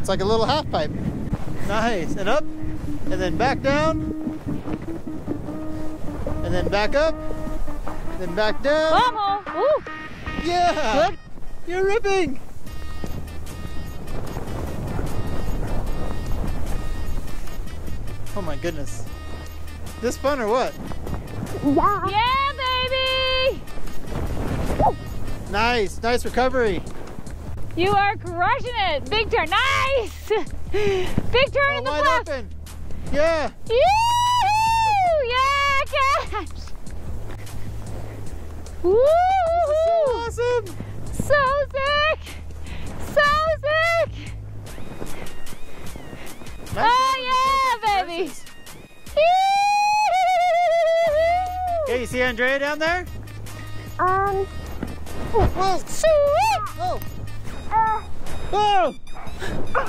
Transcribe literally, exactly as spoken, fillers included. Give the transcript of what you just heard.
It's like a little half pipe. Nice, and up, and then back down, and then back up, and then back down. Vamos! Woo. Yeah! Good. You're ripping! Oh my goodness. This fun or what? Yeah! Yeah, baby! Woo. Nice, nice recovery. You are crushing it! Big turn, nice! Big turn oh, in the wide bluff. Open. Yeah! Yee-hoo! Yeah, catch! Woo-hoo! So awesome! So sick! So sick! Nice oh yeah, baby! Hey, you see Andrea down there? Um. Whoa! Sweet! Whoa! Uh. Whoa!